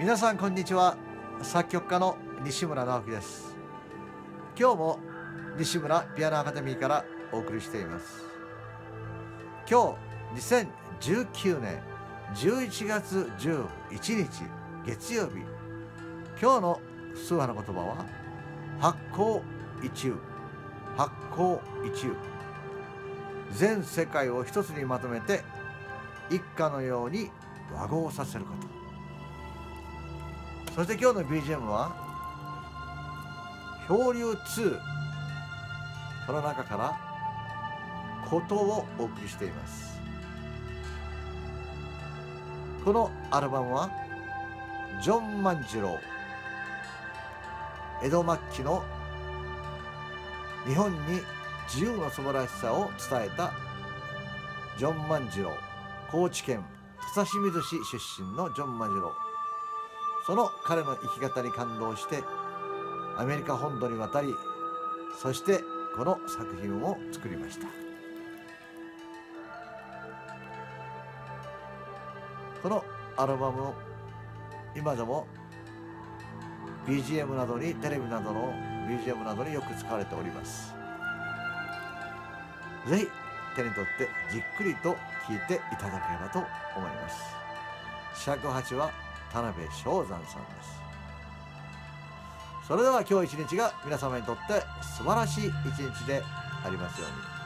皆さんこんにちは。作曲家の西村直樹です。今日も西村ピアノアカデミーからお送りしています。今日2019年11月11日月曜日、今日の数話の言葉は発酵一憂。発酵一憂、全世界を一つにまとめて一家のように和合させること。そして今日の BGM は漂流2、その中からことをお送りしています。このアルバムはジョン万次郎、江戸末期の日本に自由の素晴らしさを伝えたジョン万次郎、高知県土佐清水市出身のジョン万次郎、その彼の生き方に感動してアメリカ本土に渡り、そしてこの作品を作りました。このアルバムを今でも BGM などに、テレビなどの BGM などによく使われております。ぜひ手に取ってじっくりと聴いていただければと思います。尺八は田辺正山さんです。それでは今日一日が皆様にとって素晴らしい一日でありますように。